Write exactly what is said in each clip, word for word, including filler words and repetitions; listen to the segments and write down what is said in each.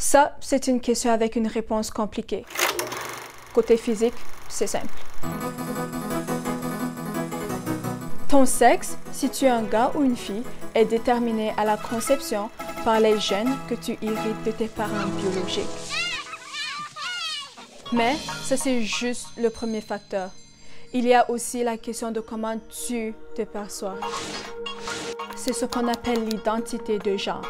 Ça, c'est une question avec une réponse compliquée. Côté physique, c'est simple. Ton sexe, si tu es un gars ou une fille, est déterminé à la conception par les gènes que tu hérites de tes parents biologiques. Mais ça, c'est juste le premier facteur. Il y a aussi la question de comment tu te perçois. C'est ce qu'on appelle l'identité de genre.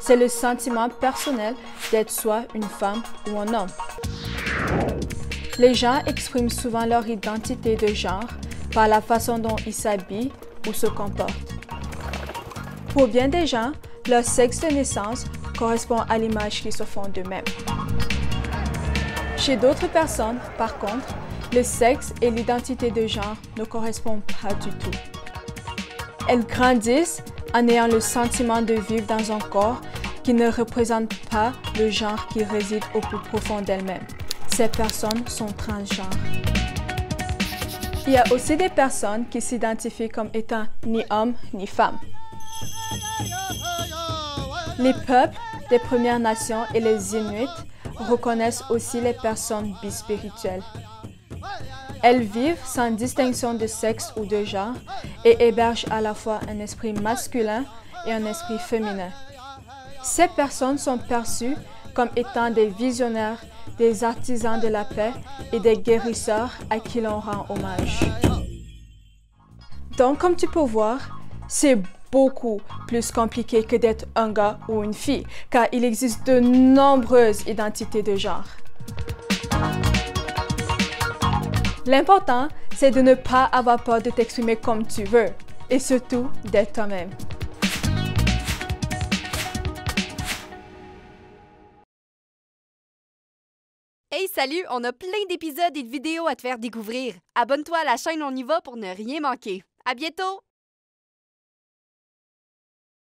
C'est le sentiment personnel d'être soit une femme ou un homme. Les gens expriment souvent leur identité de genre par la façon dont ils s'habillent ou se comportent. Pour bien des gens, leur sexe de naissance correspond à l'image qu'ils se font d'eux-mêmes. Chez d'autres personnes, par contre, le sexe et l'identité de genre ne correspondent pas du tout. Elles grandissent en ayant le sentiment de vivre dans un corps qui ne représente pas le genre qui réside au plus profond d'elles-mêmes. Ces personnes sont transgenres. Il y a aussi des personnes qui s'identifient comme étant ni homme ni femme. Les peuples des Premières Nations et les Inuits reconnaissent aussi les personnes bispirituelles. Elles vivent sans distinction de sexe ou de genre et hébergent à la fois un esprit masculin et un esprit féminin. Ces personnes sont perçues comme étant des visionnaires, des artisans de la paix et des guérisseurs à qui l'on rend hommage. Donc, comme tu peux voir, c'est beaucoup plus compliqué que d'être un gars ou une fille, car il existe de nombreuses identités de genre. L'important, c'est de ne pas avoir peur de t'exprimer comme tu veux et surtout d'être toi-même. Hey, salut! On a plein d'épisodes et de vidéos à te faire découvrir. Abonne-toi à la chaîne On y va pour ne rien manquer. À bientôt!